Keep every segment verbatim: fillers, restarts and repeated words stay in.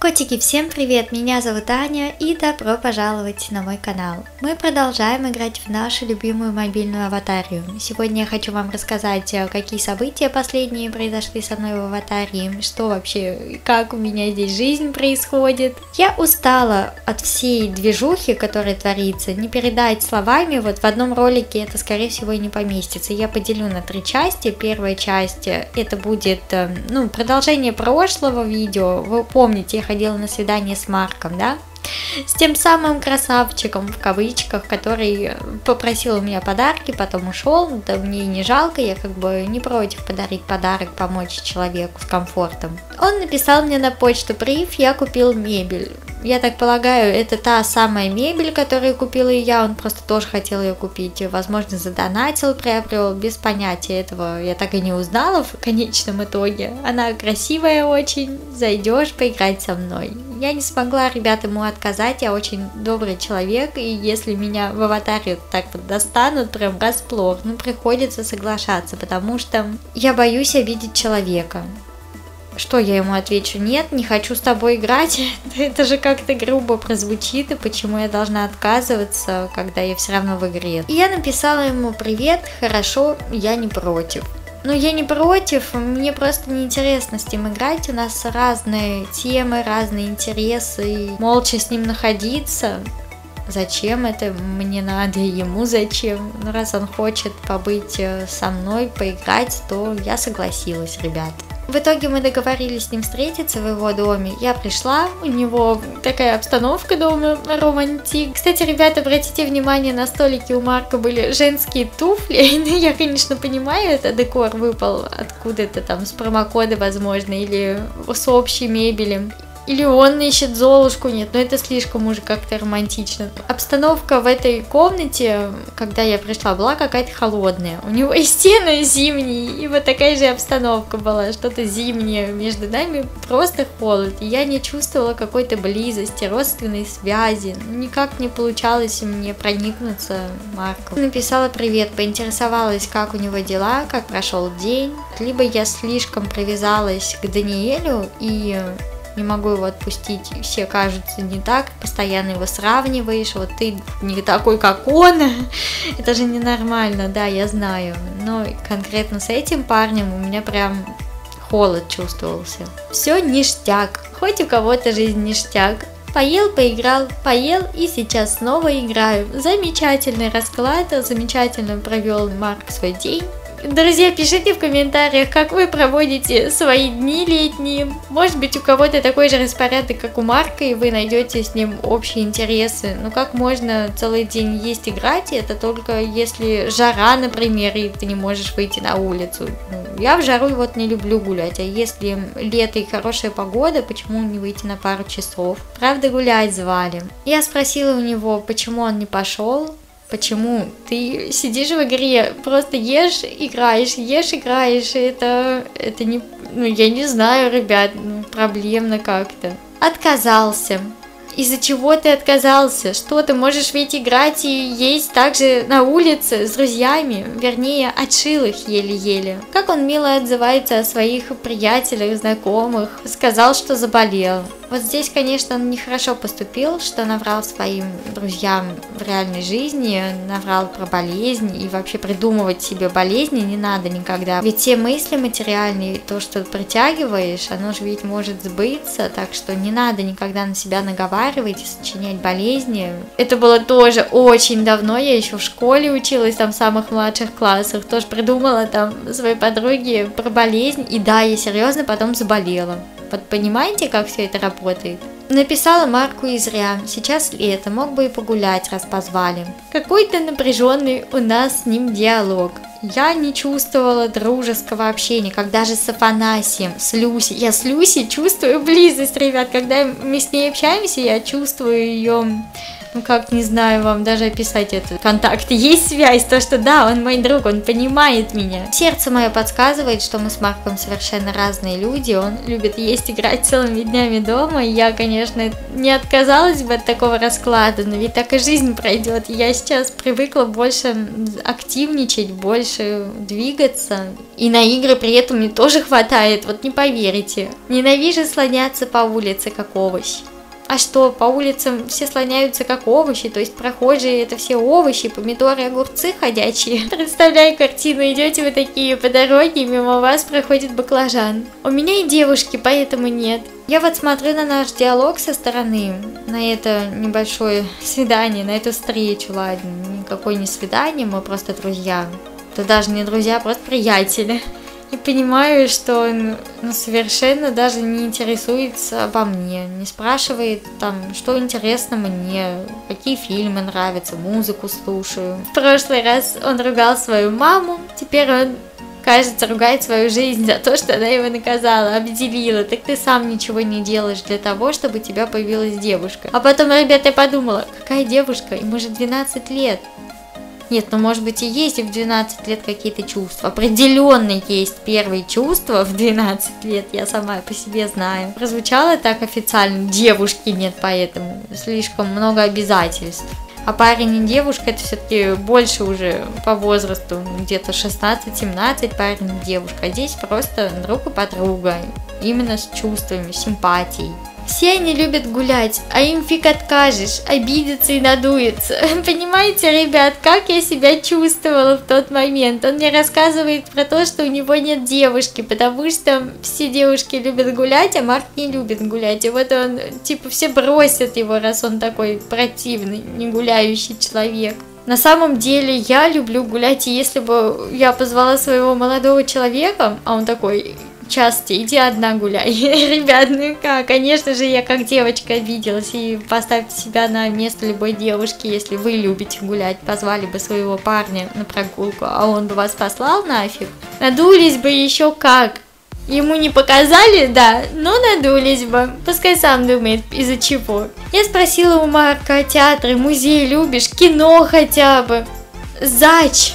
Котики, всем привет! Меня зовут Аня, и добро пожаловать на мой канал. Мы продолжаем играть в нашу любимую мобильную аватарию. Сегодня я хочу вам рассказать, какие события последние произошли со мной в аватарии, что вообще, как у меня здесь жизнь происходит. Я устала от всей движухи, которая творится, не передать словами, вот в одном ролике это скорее всего и не поместится. Я поделю на три части. Первая часть это будет, ну, продолжение прошлого видео, вы помните, я ходила на свидание с Марком, да? С тем самым красавчиком, в кавычках, который попросил у меня подарки, потом ушел, да мне и не жалко, я как бы не против подарить подарок, помочь человеку с комфортом. Он написал мне на почту: «Прив, я купил мебель». Я так полагаю, это та самая мебель, которую купила и я, он просто тоже хотел ее купить, возможно, задонатил, приобрел, без понятия этого, я так и не узнала в конечном итоге. Она красивая очень, зайдешь поиграть со мной. Я не смогла, ребят, ему отказать, я очень добрый человек, и если меня в аватаре так вот достанут, прям расплох, ну приходится соглашаться, потому что я боюсь обидеть человека. Что я ему отвечу? Нет, не хочу с тобой играть. Это же как-то грубо прозвучит, и почему я должна отказываться, когда я все равно в игре. И я написала ему: «Привет, хорошо, я не против». Но я не против, мне просто неинтересно с ним играть, у нас разные темы, разные интересы, молча с ним находиться. Зачем это мне надо, ему зачем? Ну, раз он хочет побыть со мной, поиграть, то я согласилась, ребят. В итоге мы договорились с ним встретиться в его доме. Я пришла, у него такая обстановка дома, романтик. Кстати, ребята, обратите внимание, на столике у Марка были женские туфли. Ну, я, конечно, понимаю, это декор выпал откуда-то там, с промокода, возможно, или с общей мебели. Или он ищет Золушку, нет, но это слишком уже как-то романтично. Обстановка в этой комнате, когда я пришла, была какая-то холодная. У него и стены зимние, и вот такая же обстановка была, что-то зимнее. Между нами просто холод, и я не чувствовала какой-то близости, родственной связи. Никак не получалось мне проникнуться Марком. Написала привет, поинтересовалась, как у него дела, как прошел день. Либо я слишком привязалась к Даниэлю и... не могу его отпустить, все кажутся не так, постоянно его сравниваешь, вот ты не такой, как он, это же ненормально, да, я знаю, но конкретно с этим парнем у меня прям холод чувствовался. Все ништяк, хоть у кого-то жизнь ништяк. Поел, поиграл, поел и сейчас снова играю. Замечательный расклад, замечательно провел Марк свой день. Друзья, пишите в комментариях, как вы проводите свои дни летние. Может быть, у кого-то такой же распорядок, как у Марка, и вы найдете с ним общие интересы. Ну как можно целый день есть, играть? Это только если жара, например, и ты не можешь выйти на улицу. Я в жару вот не люблю гулять, а если лето и хорошая погода, почему не выйти на пару часов? Правда, гулять звали. Я спросила у него, почему он не пошел. Почему? Ты сидишь в игре, просто ешь, играешь, ешь, играешь, это, это не, ну я не знаю, ребят, ну, проблемно как-то. Отказался. Из-за чего ты отказался? Что ты можешь ведь играть и есть также на улице с друзьями, вернее, отшил их еле-еле. Как он мило отзывается о своих приятелях, знакомых, сказал, что заболел. Вот здесь, конечно, он нехорошо поступил, что наврал своим друзьям в реальной жизни, наврал про болезнь, и вообще придумывать себе болезни не надо никогда. Ведь те мысли материальные, то, что притягиваешь, оно же ведь может сбыться, так что не надо никогда на себя наговаривать и сочинять болезни. Это было тоже очень давно, я еще в школе училась, там в самых младших классах, тоже придумала там своей подруге про болезнь, и да, я серьезно потом заболела. Вот понимаете, как все это работает? Написала Марку и зря. Сейчас лето, мог бы и погулять, раз позвали. Какой-то напряженный у нас с ним диалог. Я не чувствовала дружеского общения, как даже с Афанасием, с Люси. Я с Люси чувствую близость, ребят. Когда мы с ней общаемся, я чувствую ее... Ну как, не знаю вам даже описать этот контакт. Есть связь, то что да, он мой друг, он понимает меня. Сердце мое подсказывает, что мы с Марком совершенно разные люди. Он любит есть, играть целыми днями дома. Я, конечно, не отказалась бы от такого расклада, но ведь так и жизнь пройдет. Я сейчас привыкла больше активничать, больше дальше двигаться. И на игры при этом мне тоже хватает, вот не поверите. Ненавижу слоняться по улице как овощ. А что, по улицам все слоняются как овощи, то есть прохожие это все овощи, помидоры, огурцы ходячие. Представляю картину, идете вы такие по дороге, мимо вас проходит баклажан. У меня и девушки, поэтому нет. Я вот смотрю на наш диалог со стороны, на это небольшое свидание, на эту встречу, ладно, никакое не свидание, мы просто друзья. Да даже не друзья, просто приятели. И понимаю, что он ну, совершенно даже не интересуется обо мне, не спрашивает, там, что интересно мне, какие фильмы нравятся, музыку слушаю. В прошлый раз он ругал свою маму, теперь он, кажется, ругает свою жизнь за то, что она его наказала, обделила. Так ты сам ничего не делаешь для того, чтобы у тебя появилась девушка. А потом, ребят, я подумала, какая девушка, ему же двенадцать лет. Нет, ну может быть и есть и в двенадцать лет какие-то чувства. Определенно есть первые чувства в двенадцать лет, я сама по себе знаю. Прозвучало так официально, девушки нет, поэтому слишком много обязательств. А парень и девушка это все-таки больше уже по возрасту, где-то шестнадцать-семнадцать парень и девушка. А здесь просто друг и подруга, именно с чувствами, симпатией. Все они любят гулять, а им фиг откажешь, обидится и надуется. Понимаете, ребят, как я себя чувствовала в тот момент. Он мне рассказывает про то, что у него нет девушки, потому что все девушки любят гулять, а Марк не любит гулять. И вот он, типа, все бросят его, раз он такой противный, не гуляющий человек. На самом деле я люблю гулять, и если бы я позвала своего молодого человека, а он такой... Части, иди одна гуляй. Ребят, ну как, конечно же, я как девочка обиделась. И поставьте себя на место любой девушки, если вы любите гулять. Позвали бы своего парня на прогулку, а он бы вас послал нафиг. Надулись бы еще как. Ему не показали, да, но надулись бы. Пускай сам думает, из-за чего. Я спросила у Марка, театры, музей любишь, кино хотя бы. Зач.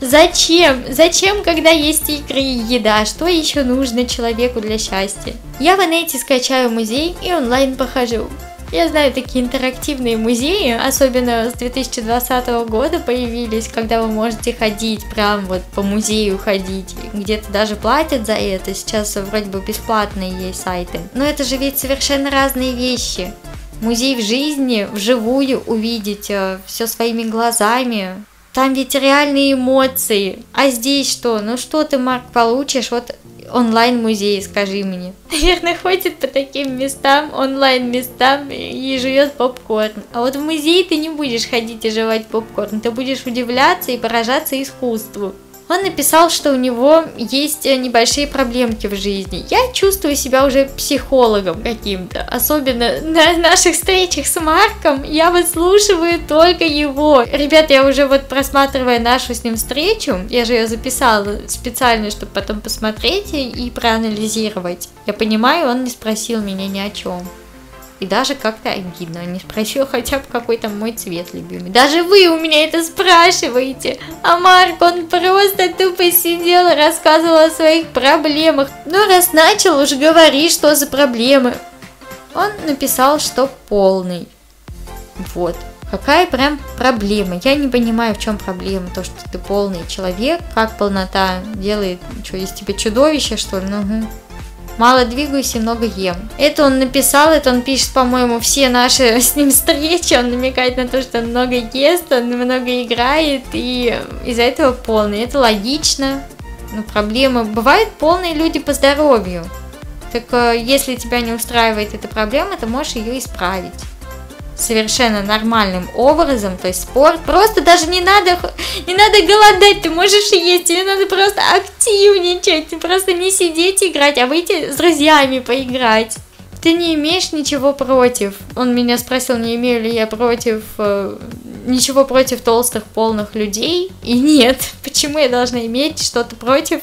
Зачем? Зачем, когда есть игры и еда? Что еще нужно человеку для счастья? Я в инете скачаю музей и онлайн похожу. Я знаю, такие интерактивные музеи, особенно с две тысячи двадцатого года появились, когда вы можете ходить, прям вот по музею ходить. Где-то даже платят за это, сейчас вроде бы бесплатные есть сайты. Но это же ведь совершенно разные вещи. Музей в жизни, вживую увидеть все своими глазами. Там ведь реальные эмоции. А здесь что? Ну что ты, Марк, получишь вот онлайн-музей, скажи мне. Наверное, ходит по таким местам, онлайн-местам и жует попкорн. А вот в музей ты не будешь ходить и жевать попкорн. Ты будешь удивляться и поражаться искусству. Он написал, что у него есть небольшие проблемки в жизни. Я чувствую себя уже психологом каким-то. Особенно на наших встречах с Марком я выслушиваю только его. Ребят, я уже вот просматривая нашу с ним встречу, я же ее записала специально, чтобы потом посмотреть и проанализировать. Я понимаю, он не спросил меня ни о чем. И даже как-то обидно, не спросил хотя бы какой там мой цвет любимый. Даже вы у меня это спрашиваете. А Марк, он просто тупо сидел и рассказывал о своих проблемах. Ну раз начал, уж говори, что за проблемы. Он написал, что полный. Вот. Какая прям проблема. Я не понимаю, в чем проблема. То, что ты полный человек. Как полнота делает, что из тебя чудовище, что ли? Ну, угу. Мало двигаюсь и много ем. Это он написал, это он пишет, по-моему, все наши с ним встречи. Он намекает на то, что он много ест, он много играет, и из-за этого полный. Это логично. Но проблемы... Бывают полные люди по здоровью. Так если тебя не устраивает эта проблема, ты можешь ее исправить. Совершенно нормальным образом, то есть спорт. Просто даже не надо, не надо голодать, ты можешь есть, тебе надо просто активничать, просто не сидеть играть, а выйти с друзьями поиграть. Ты не имеешь ничего против. Он меня спросил, не имею ли я против, э, ничего против толстых, полных людей. И нет, почему я должна иметь что-то против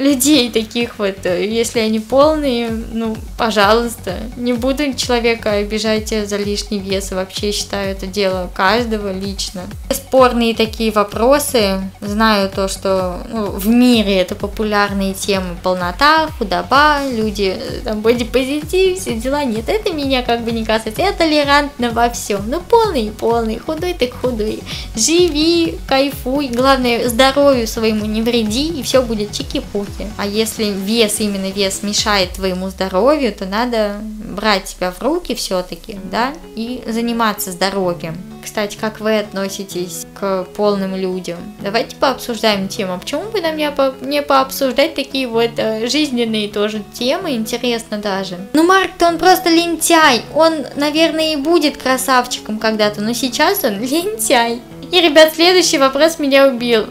людей таких вот, если они полные, ну, пожалуйста, не буду человека обижать за лишний вес, вообще считаю это дело каждого лично. Спорные такие вопросы, знаю то, что ну, в мире это популярные темы: полнота, худоба, люди, там, бодипозитив, все дела, нет, это меня как бы не касается, я толерантна во всем, ну, полный, полный, худой так худой, живи, кайфуй, главное, здоровью своему не вреди, и все будет чики-пуки. А если вес, именно вес мешает твоему здоровью, то надо брать себя в руки все-таки, да, и заниматься здоровьем. Кстати, как вы относитесь к полным людям? Давайте пообсуждаем тему. Почему бы нам не пообсуждать такие вот жизненные тоже темы? Интересно даже. Ну, Марк-то он просто лентяй. Он, наверное, и будет красавчиком когда-то, но сейчас он лентяй. И, ребят, следующий вопрос меня убил.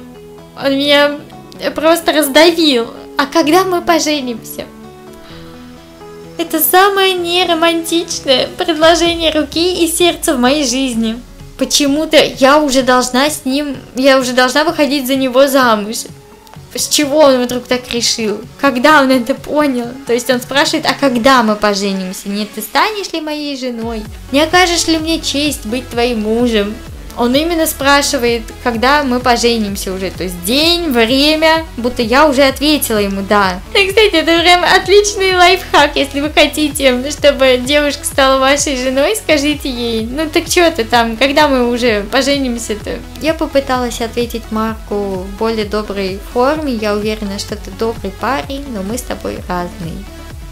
Он меня... просто раздавил. А когда мы поженимся? Это самое неромантичное предложение руки и сердца в моей жизни. Почему-то я уже должна с ним, я уже должна выходить за него замуж. С чего он вдруг так решил? Когда он это понял? То есть он спрашивает, а когда мы поженимся? Нет, ты станешь ли моей женой? Не окажешь ли мне честь быть твоим мужем? Он именно спрашивает, когда мы поженимся уже, то есть день, время, будто я уже ответила ему «да». И, кстати, это прям отличный лайфхак, если вы хотите, чтобы девушка стала вашей женой, скажите ей, ну так что ты там, когда мы уже поженимся-то? Я попыталась ответить Марку в более доброй форме, я уверена, что ты добрый парень, но мы с тобой разные.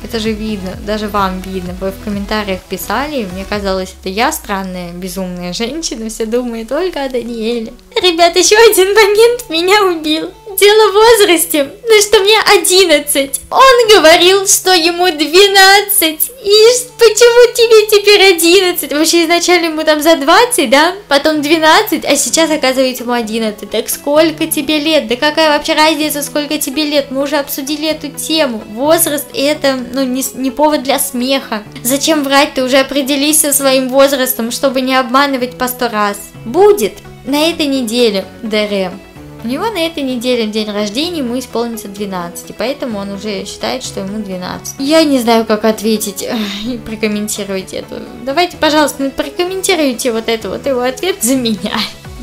Это же видно, даже вам видно, вы в комментариях писали, мне казалось, это я странная, безумная женщина, все думает только о Даниэле. Ребят, еще один момент меня убил. Дело в возрасте, ну что мне одиннадцать. Он говорил, что ему двенадцать. И почему тебе теперь одиннадцать? Вообще изначально ему там за двадцать, да? Потом двенадцать, а сейчас оказывается ему одиннадцать. Так сколько тебе лет? Да какая вообще разница, сколько тебе лет? Мы уже обсудили эту тему. Возраст это, ну, не, не повод для смеха. Зачем врать? Ты уже определись со своим возрастом, чтобы не обманывать по сто раз. Будет на этой неделе ДРМ. У него на этой неделе день рождения, ему исполнится двенадцать, и поэтому он уже считает, что ему двенадцать. Я не знаю, как ответить и прокомментировать это. Давайте, пожалуйста, ну, прокомментируйте вот это вот его ответ за меня.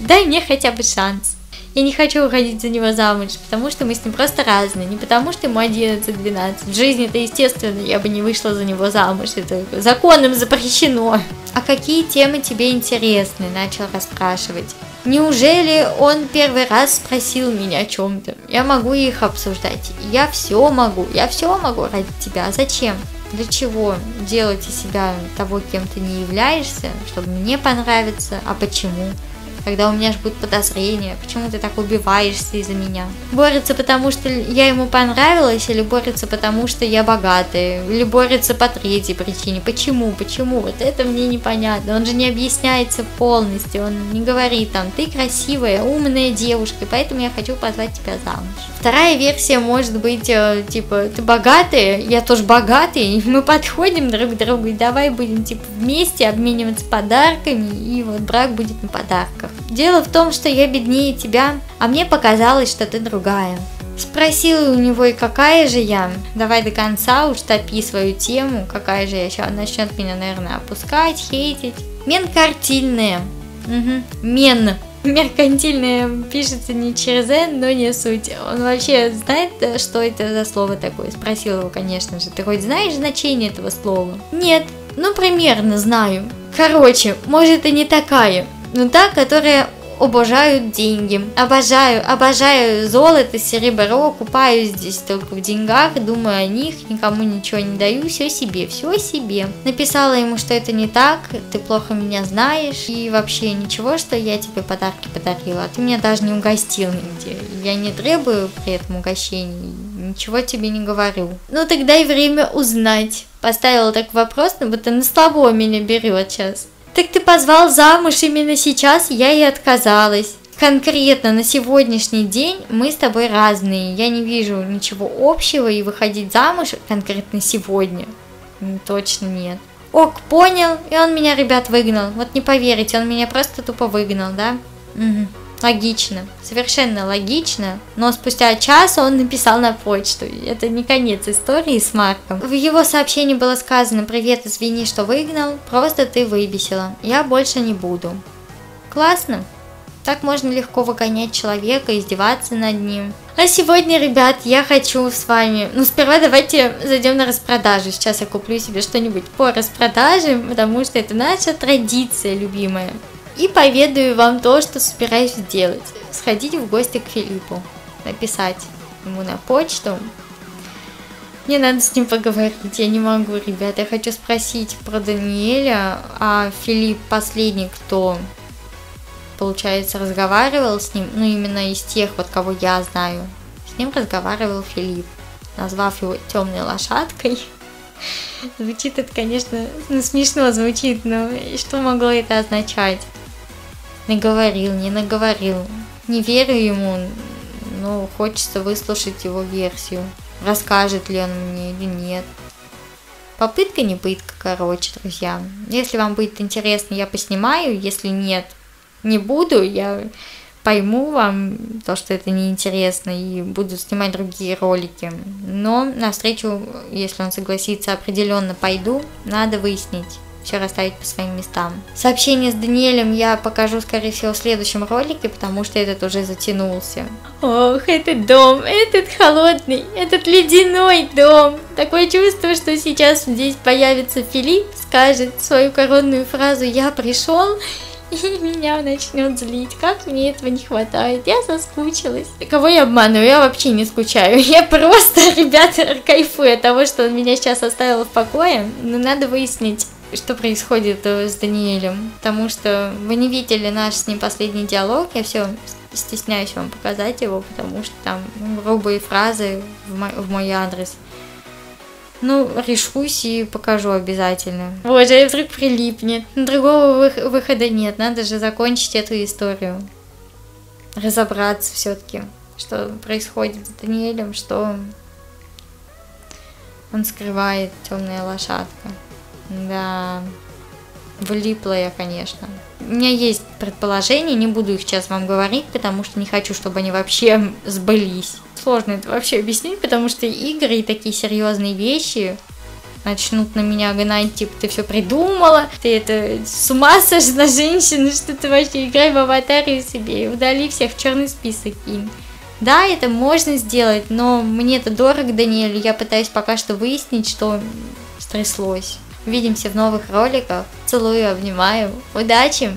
Дай мне хотя бы шанс. Я не хочу уходить за него замуж, потому что мы с ним просто разные, не потому что ему одиннадцать-двенадцать. В жизни это естественно, я бы не вышла за него замуж, это законом запрещено. А какие темы тебе интересны? Начал расспрашивать. Неужели он первый раз спросил меня о чем-то? Я могу их обсуждать. Я все могу. Я все могу ради тебя. А зачем? Для чего делать из себя того, кем ты не являешься, чтобы мне понравиться? А почему? Когда у меня же будут подозрения, почему ты так убиваешься из-за меня? Борется потому, что я ему понравилась, или борется потому, что я богатая, или борется по третьей причине. Почему, почему? Вот это мне непонятно. Он же не объясняется полностью, он не говорит там, ты красивая, умная девушка, поэтому я хочу позвать тебя замуж. Вторая версия может быть, типа, ты богатая, я тоже богатый, мы подходим друг к другу, и давай будем, типа, вместе обмениваться подарками, и вот брак будет на подарках. Дело в том, что я беднее тебя, а мне показалось, что ты другая. Спросила у него, и какая же я? Давай до конца уж топи свою тему, какая же я сейчас. Он начнет меня, наверное, опускать, хейтить. Мен картинная. Угу. Мен. Меркантильное пишется не через N, но не суть. Он вообще знает, что это за слово такое? Спросила его, конечно же. Ты хоть знаешь значение этого слова? Нет. Ну, примерно знаю. Короче, может и не такая. Ну, та, которая обожают деньги. Обожаю, обожаю золото, серебро, купаюсь здесь только в деньгах, думаю о них, никому ничего не даю, все себе, все себе. Написала ему, что это не так, ты плохо меня знаешь, и вообще ничего, что я тебе подарки подарила, а ты меня даже не угостил нигде. Я не требую при этом угощений, ничего тебе не говорю. Ну тогда и время узнать. Поставила так вопрос, но будто на слабо меня берет сейчас. Так ты позвал замуж именно сейчас, я и отказалась. Конкретно на сегодняшний день мы с тобой разные. Я не вижу ничего общего, и выходить замуж конкретно сегодня точно нет. Ок, понял, и он меня, ребят, выгнал. Вот не поверите, он меня просто тупо выгнал, да? Угу. Логично, совершенно логично, но спустя час он написал на почту. Это не конец истории с Марком. В его сообщении было сказано: «Привет, извини, что выгнал, просто ты выбесила, я больше не буду». Классно. Так можно легко выгонять человека, издеваться над ним. А сегодня, ребят, я хочу с вами... Ну, сперва давайте зайдем на распродажу. Сейчас я куплю себе что-нибудь по распродаже, потому что это наша традиция любимая. И поведаю вам то, что собираюсь сделать. Сходить в гости к Филиппу. Написать ему на почту. Мне надо с ним поговорить, я не могу, ребят. Я хочу спросить про Даниэля, а Филипп последний, кто, получается, разговаривал с ним. Ну, именно из тех, вот кого я знаю. С ним разговаривал Филипп, назвав его темной лошадкой. Звучит это, конечно, ну, смешно звучит, но что могло это означать? Наговорил, не наговорил. Не верю ему, но хочется выслушать его версию. Расскажет ли он мне или нет. Попытка не пытка, короче, друзья. Если вам будет интересно, я поснимаю. Если нет, не буду. Я пойму вам то, что это неинтересно, и буду снимать другие ролики. Но навстречу, если он согласится, определенно пойду. Надо выяснить. Все расставить по своим местам. Сообщение с Даниэлем я покажу, скорее всего, в следующем ролике, потому что этот уже затянулся. Ох, этот дом, этот холодный, этот ледяной дом. Такое чувство, что сейчас здесь появится Филипп, скажет свою коронную фразу «Я пришел», и меня начнет злить. Как мне этого не хватает, я соскучилась. Кого я обманываю, я вообще не скучаю. Я просто, ребята, кайфую от того, что он меня сейчас оставил в покое. Но надо выяснить, что происходит с Даниэлем, потому что вы не видели наш с ним последний диалог. Я все стесняюсь вам показать его, потому что там грубые фразы в мой, в мой адрес. Ну, решусь и покажу обязательно. Боже, я вдруг прилипнет. Другого выхода нет, надо же закончить эту историю. Разобраться все-таки, что происходит с Даниэлем, что он скрывает темная лошадка. Да, влипла я, конечно. У меня есть предположения, не буду их сейчас вам говорить, потому что не хочу, чтобы они вообще сбылись. Сложно это вообще объяснить, потому что игры и такие серьезные вещи начнут на меня гнать, типа, ты все придумала, ты это с ума сошла, женщина, что ты вообще играй в аватарию себе, удали всех, в черный список кинь. Да, это можно сделать, но мне это дорого, Даниэль, я пытаюсь пока что выяснить, что стряслось. Увидимся в новых роликах. Целую, обнимаю. Удачи!